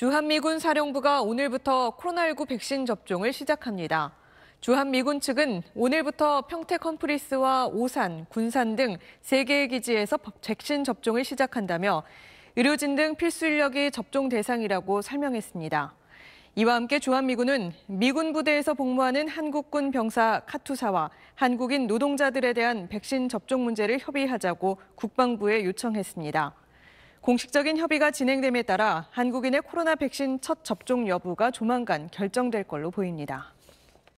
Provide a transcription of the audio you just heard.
주한미군 사령부가 오늘부터 코로나19 백신 접종을 시작합니다. 주한미군 측은 오늘부터 평택 험프리스와 오산, 군산 등 3개의 기지에서 백신 접종을 시작한다며 의료진 등 필수 인력이 접종 대상이라고 설명했습니다. 이와 함께 주한미군은 미군 부대에서 복무하는 한국군 병사 카투사와 한국인 노동자들에 대한 백신 접종 문제를 협의하자고 국방부에 요청했습니다. 공식적인 협의가 진행됨에 따라 한국인의 코로나 백신 첫 접종 여부가 조만간 결정될 걸로 보입니다.